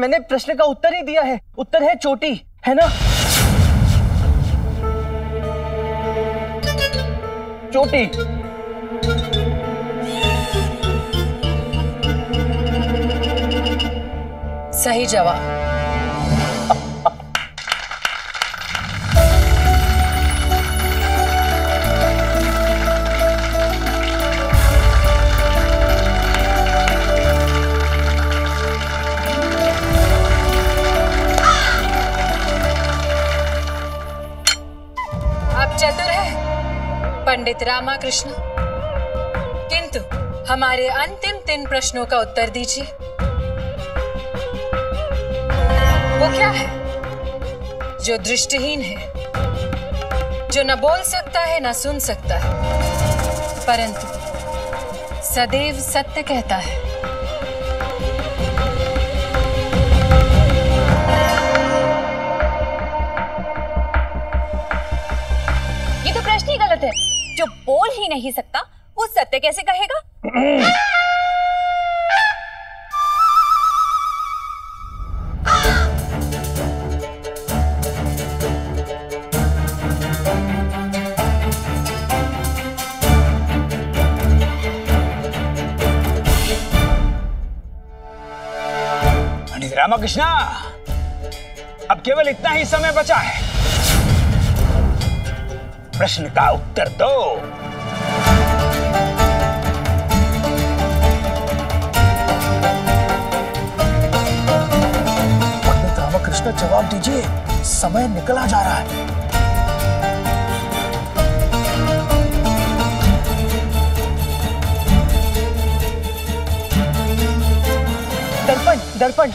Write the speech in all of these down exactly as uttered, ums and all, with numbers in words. मैंने प्रश्न का उत्तर ही दिया है। उत्तर है चोटी, है ना? चोटी। सही जवाब। पंडित रामाकृष्ण, किंतु हमारे अंतिम तीन प्रश्नों का उत्तर दीजिए। वो क्या है जो दृष्टिहीन है, जो न बोल सकता है न सुन सकता है, परंतु सदैव सत्य कहता है? ये तो प्रश्न ही गलत है। जो बोल ही नहीं सकता वो सत्य कैसे कहेगा? पंडित रामकृष्ण, अब केवल इतना ही समय बचा है। प्रश्न का उत्तर दो। पंडित रामकृष्ण, जवाब दीजिए, समय निकला जा रहा है। दर्पण, दर्पण।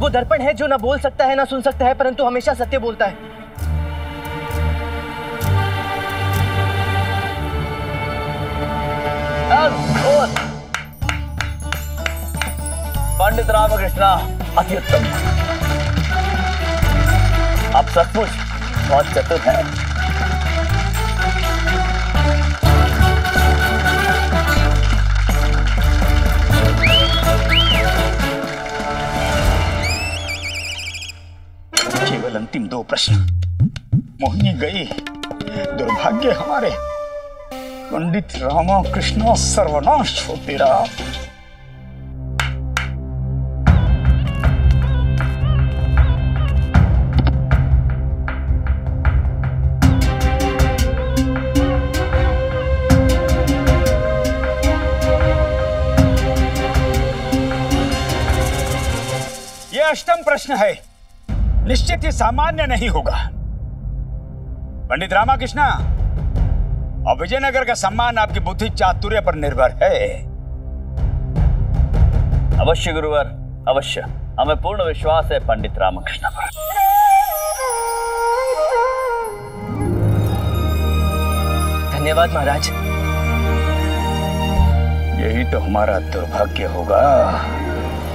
वो दर्पण है जो ना बोल सकता है ना सुन सकता है, परंतु हमेशा सत्य बोलता है। पंडित रामकृष्ण अत्युत्तम, आप सचमुच बहुत चतुर हैं। केवल अंतिम दो प्रश्न। मोहिनी गई, दुर्भाग्य हमारे। पंडित रामकृष्ण सर्वनाष्टो पीरा। यह अष्टम प्रश्न है, निश्चित ही सामान्य नहीं होगा। पंडित रामकृष्ण, और विजयनगर का सम्मान आपकी बुद्धि चातुर्य पर निर्भर है। अवश्य गुरुवर, अवश्य। हमें पूर्ण विश्वास है पंडित रामकृष्ण पर। धन्यवाद महाराज। यही तो हमारा दुर्भाग्य होगा।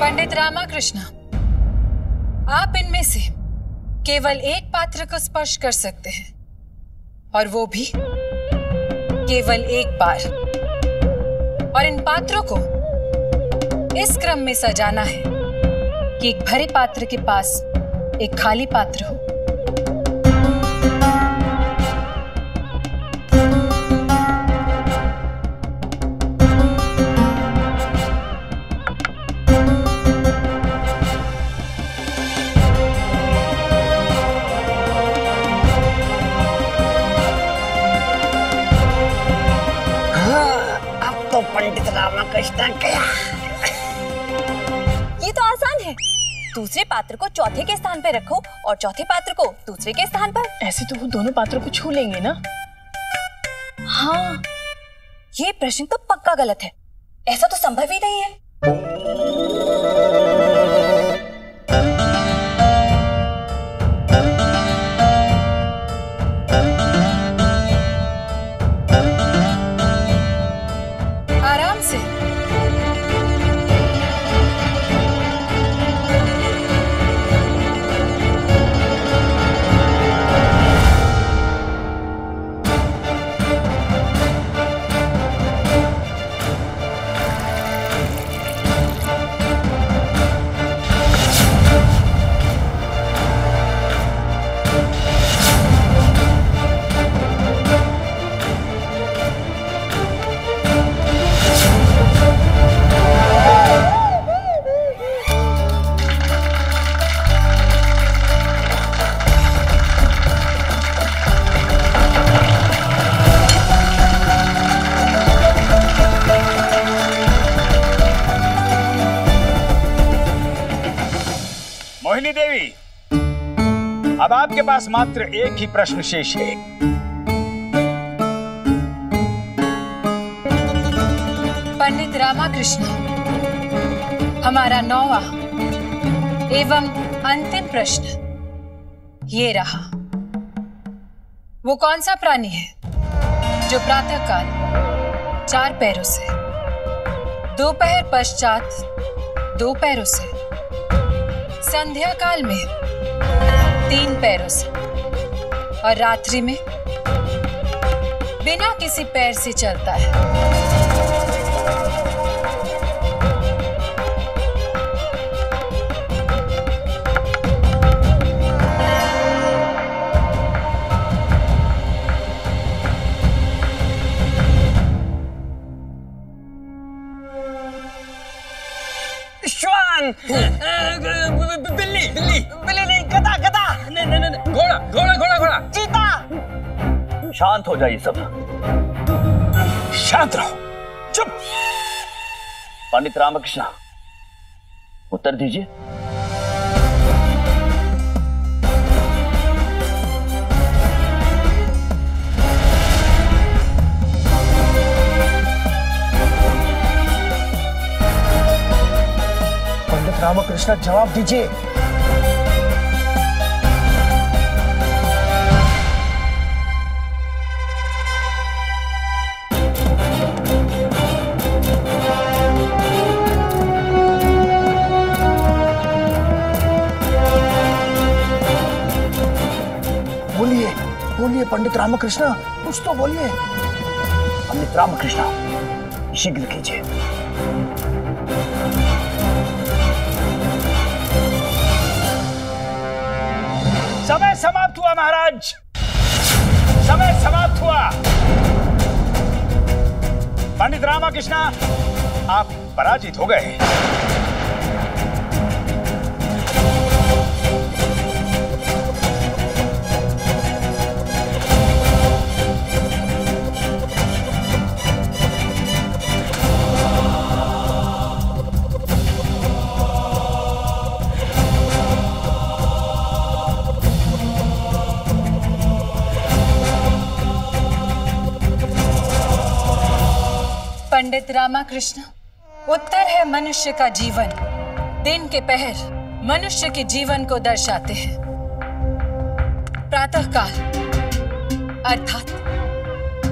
पंडित रामकृष्ण, आप इनमें से केवल एक पात्र को स्पर्श कर सकते हैं, और वो भी केवल एक बार, और इन पात्रों को इस क्रम में सजाना है कि एक भरे पात्र के पास एक खाली पात्र हो। पंडित रामकृष्ण गया। ये तो आसान है। दूसरे पात्र को चौथे के स्थान पर रखो और चौथे पात्र को दूसरे के स्थान पर। ऐसे तो वो दोनों पात्रों को छू लेंगे ना। हाँ, ये प्रश्न तो पक्का गलत है। ऐसा तो संभव ही नहीं है। अब आपके पास मात्र एक ही प्रश्न शेष है। पंडित रामाकृष्ण, हमारा नौवां एवं अंतिम प्रश्न ये रहा। वो कौन सा प्राणी है जो प्रातः काल चार पैरों से, दोपहर पश्चात दो पैरों से, संध्या काल में तीन पैरों से और रात्रि में बिना किसी पैर से चलता है? श्वान, बिल्ली, बिल्ली, बिल्ली नहीं, गधा, गधा, नहीं नहीं नहीं, घोड़ा, घोड़ा, घोड़ा, घोड़ा, चीता। शांत हो जाइए सब, शांत रहो, चुप। पंडित रामकृष्ण, उत्तर दीजिए। रामकृष्ण, जवाब दीजिए। बोलिए बोलिए पंडित रामकृष्ण, कुछ तो बोलिए। पंडित रामकृष्ण, शीघ्र कीजिए। समय समाप्त हुआ महाराज, समय समाप्त हुआ। पंडित रामकृष्ण, आप पराजित हो गए। पंडित रामाकृष्ण, उत्तर है मनुष्य का जीवन। दिन के पहर मनुष्य के जीवन को दर्शाते हैं। प्रातःकाल अर्थात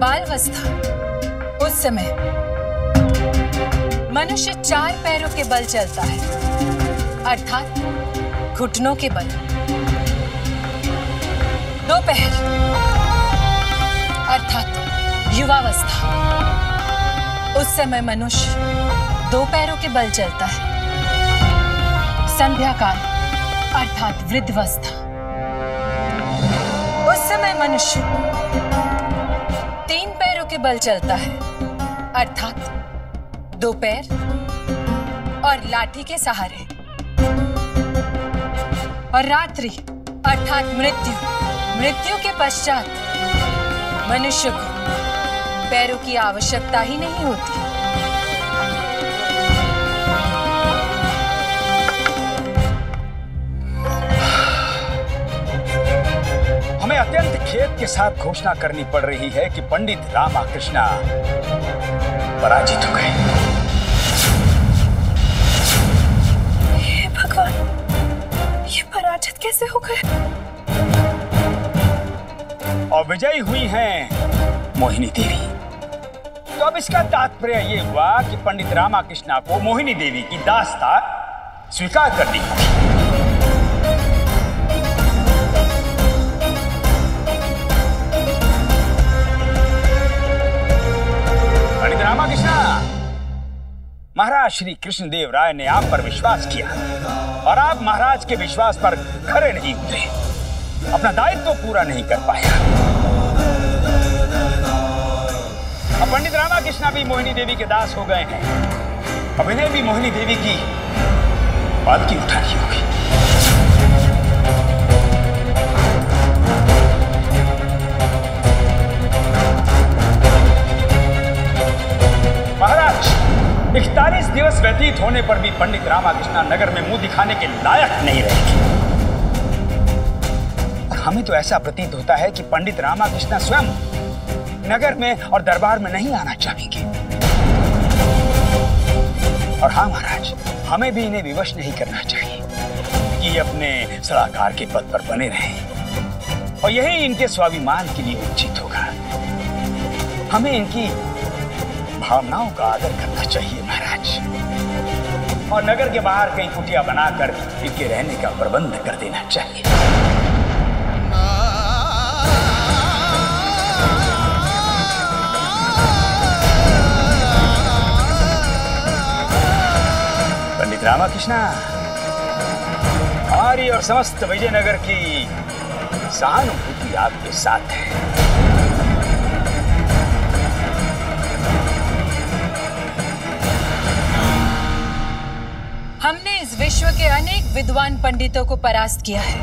बालावस्था, उस समय मनुष्य चार पैरों के बल चलता है, अर्थात घुटनों के बल। दोपहर अर्थात युवावस्था, उस समय मनुष्य दो पैरों के बल चलता है। संध्या काल अर्थात वृद्धावस्था, उस समय मनुष्य तीन पैरों के बल चलता है, अर्थात दो पैर और लाठी के सहारे। और रात्रि अर्थात मृत्यु, मृत्यु के पश्चात मनुष्य को पैरों की आवश्यकता ही नहीं होती। हमें अत्यंत खेद के साथ घोषणा करनी पड़ रही है कि पंडित रामाकृष्ण पराजित हो गए। हे भगवान, ये पराजित कैसे हो गए? और विजयी हुई हैं मोहिनी देवी। तो अब इसका तात्पर्य ये हुआ कि पंडित रामाकृष्ण को मोहिनी देवी की दास्ता स्वीकार करनी होगी। पंडित रामाकृष्ण, महाराज श्री कृष्णदेवराय ने आप पर विश्वास किया और आप महाराज के विश्वास पर खरे नहीं उतरे, अपना दायित्व पूरा नहीं कर पाया। पंडित रामाकृष्ण भी मोहिनी देवी के दास हो गए हैं। अब इन्हें भी मोहिनी देवी की बात की उठानी होगी। महाराज, इकतालीस दिवस व्यतीत होने पर भी पंडित रामाकृष्ण नगर में मुंह दिखाने के लायक नहीं रहेगी। हमें तो ऐसा प्रतीत होता है कि पंडित रामाकृष्ण स्वयं नगर में और दरबार में नहीं आना चाहेंगे। और हाँ महाराज, हमें भी इन्हें विवश नहीं करना चाहिए कि अपने सलाहकार के पद पर बने रहें, और यही इनके स्वाभिमान के लिए उचित होगा। हमें इनकी भावनाओं का आदर करना चाहिए महाराज, और नगर के बाहर कहीं कुटिया बनाकर इनके रहने का प्रबंध कर देना चाहिए। पंडित रामाकृष्णा, आर्य और समस्त विजयनगर की सहानुभूति आपके साथ है। हमने इस विश्व के अनेक विद्वान पंडितों को परास्त किया है,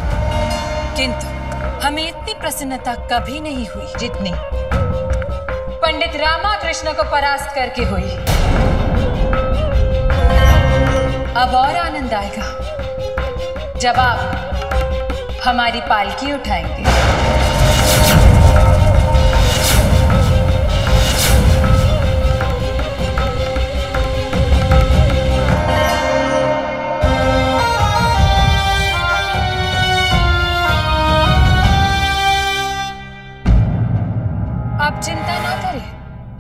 किंतु हमें इतनी प्रसन्नता कभी नहीं हुई जितनी पंडित रामाकृष्ण को परास्त करके हुई। अब और आनंद आएगा जब आप हमारी पालकी उठाएंगे।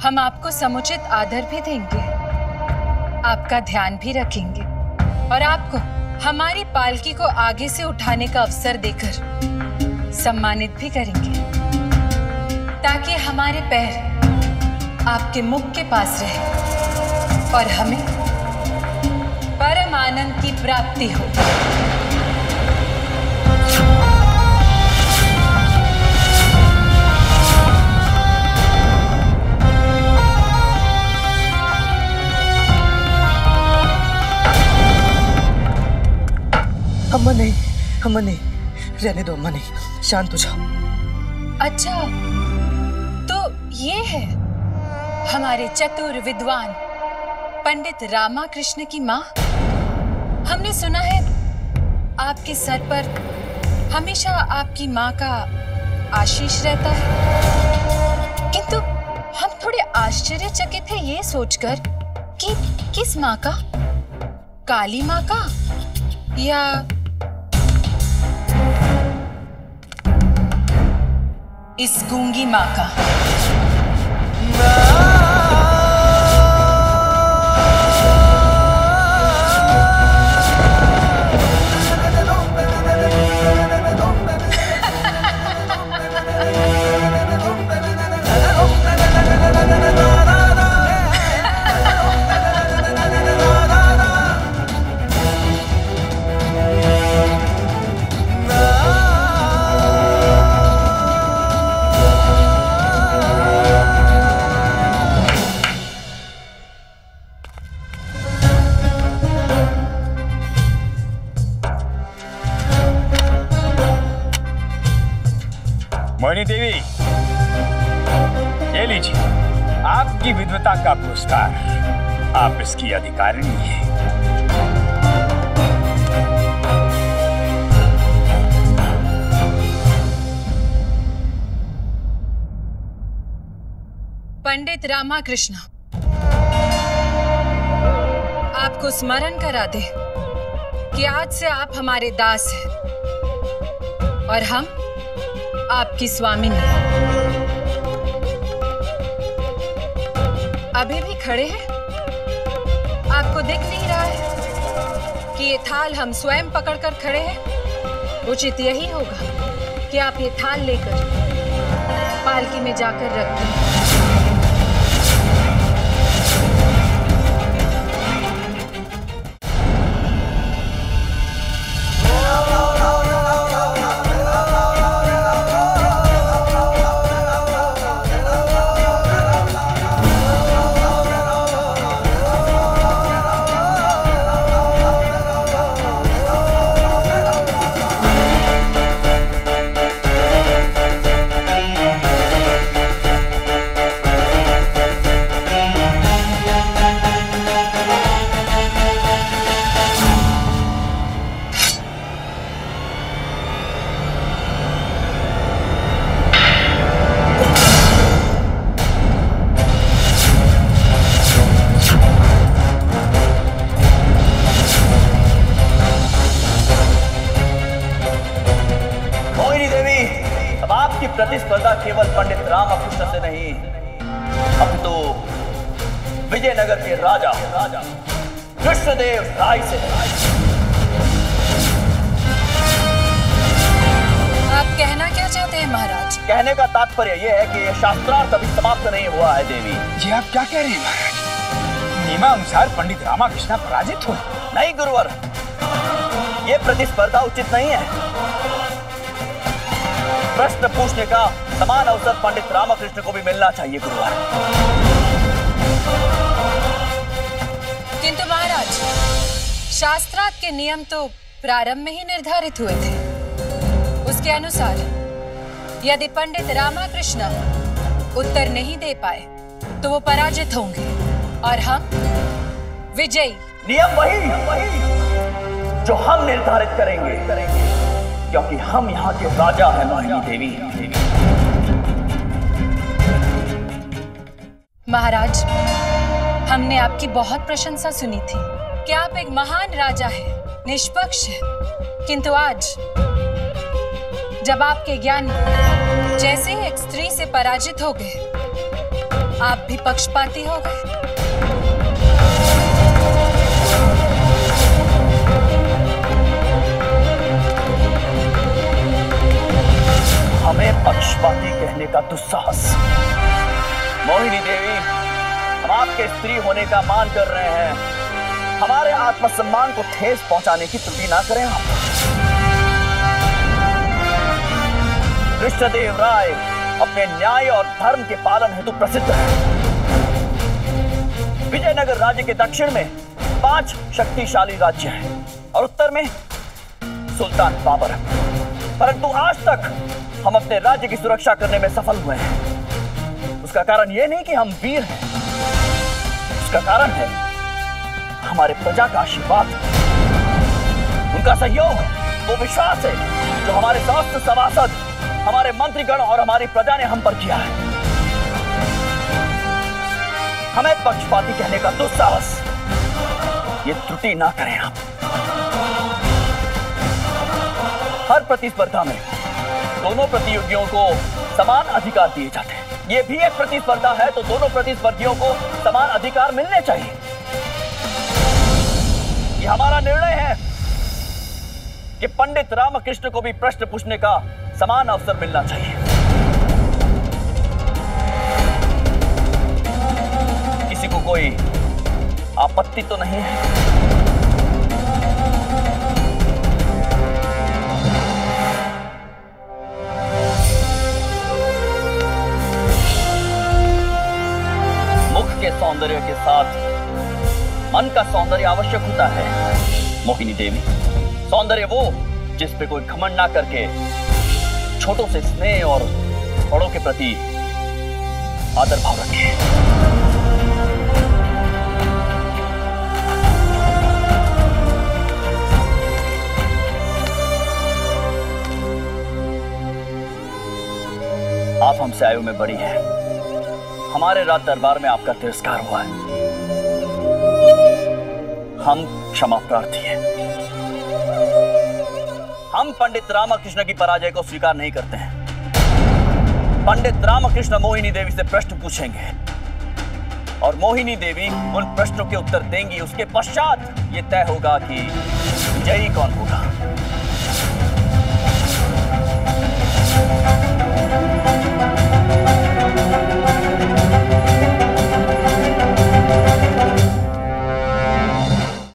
हम आपको समुचित आदर भी देंगे, आपका ध्यान भी रखेंगे, और आपको हमारी पालकी को आगे से उठाने का अवसर देकर सम्मानित भी करेंगे, ताकि हमारे पैर आपके मुख के पास रहे और हमें परम आनंद की प्राप्ति हो। अम्मा नहीं, अम्मा नहीं, रहने दो अम्मा नहीं, शांत हो जाओ। अच्छा, तो ये है हमारे चतुर विद्वान पंडित रामाकृष्ण की माँ। हमने सुना है आपके सर पर हमेशा आपकी माँ का आशीष रहता है, किंतु हम थोड़े आश्चर्यचकित थे ये सोचकर कि किस माँ का? काली माँ का या इस गूंगी माँ का? मोहिनी देवी, ये लीजिए आपकी विद्वता का पुरस्कार, आप इसकी अधिकारिणी हैं। पंडित रामाकृष्ण आपको स्मरण करा दे कि आज से आप हमारे दास हैं और हम आपकी स्वामिनी। अभी भी खड़े हैं, आपको दिख नहीं रहा है कि ये थाल हम स्वयं पकड़कर खड़े हैं? उचित यही होगा कि आप ये थाल लेकर पालकी में जाकर रख दें। केवल पंडित रामकृष्ण से नहीं, अब तो विजयनगर के राजा राजा कृष्णदेवराय से। आप कहना क्या चाहते हैं महाराज? कहने का तात्पर्य यह है कि यह शास्त्रार्थ अभी समाप्त नहीं हुआ है देवी जी। आप क्या कह रहे हैं महाराज? नियमानुसार पंडित रामकृष्ण पराजित हुए। नहीं गुरुवर, ये प्रतिस्पर्धा उचित नहीं है। प्रश्न पूछने का समान अवसर पंडित रामकृष्ण को भी मिलना चाहिए गुरुवार। किंतु महाराज, शास्त्रार्थ के नियम तो प्रारंभ में ही निर्धारित हुए थे। उसके अनुसार यदि पंडित रामकृष्ण उत्तर नहीं दे पाए तो वो पराजित होंगे और हम विजयी। नियम वही, वही जो हम निर्धारित करेंगे करेंगे क्योंकि हम यहाँ के राजा हैं मोहिनी देवी। महाराज, हमने आपकी बहुत प्रशंसा सुनी थी कि आप एक महान राजा हैं, निष्पक्ष हैं। किंतु आज जब आपके ज्ञानी जैसे ही एक स्त्री से पराजित हो गए, आप भी पक्षपाती हो गए। हमें पक्षपाती कहने का दुस्साहस। मोहिनी देवी, हम आपके स्त्री होने का मान कर रहे हैं। हमारे आत्मसम्मान को ठेस पहुंचाने की त्रुटि ना करें आप। कृष्णदेव राय अपने न्याय और धर्म के पालन हेतु प्रसिद्ध है। विजयनगर राज्य के दक्षिण में पांच शक्तिशाली राज्य हैं और उत्तर में सुल्तान बाबर है। परंतु आज तक हम अपने राज्य की सुरक्षा करने में सफल हुए हैं। उसका कारण यह नहीं कि हम वीर हैं, उसका कारण है हमारे प्रजा का आशीर्वाद, उनका सहयोग, वो विश्वास है जो हमारे समस्त सभासद, हमारे मंत्रीगण और हमारी प्रजा ने हम पर किया है। हमें पक्षपाती कहने का दुस्साहस, ये त्रुटि ना करें आप। हर प्रतिस्पर्धा में दोनों प्रतियोगियों को समान अधिकार दिए जाते हैं। ये भी एक प्रतिस्पर्धा है तो दोनों प्रतिस्पर्धियों को समान अधिकार मिलने चाहिए। ये हमारा निर्णय है कि पंडित रामकृष्ण को भी प्रश्न पूछने का समान अवसर मिलना चाहिए। किसी को कोई आपत्ति तो नहीं है? सौंदर्य के साथ मन का सौंदर्य आवश्यक होता है मोहिनी देवी। सौंदर्य वो जिस पे कोई घमंड ना करके छोटों से स्नेह और बड़ों के प्रति आदर भाव रखे। आप हमसे आयु में बड़ी है। हमारे राज दरबार में आपका तिरस्कार हुआ है। हम क्षमा प्रार्थी हैं। हम पंडित रामकृष्ण की पराजय को स्वीकार नहीं करते हैं। पंडित रामकृष्ण मोहिनी देवी से प्रश्न पूछेंगे और मोहिनी देवी उन प्रश्नों के उत्तर देंगी। उसके पश्चात ये तय होगा कि विजयी कौन होगा।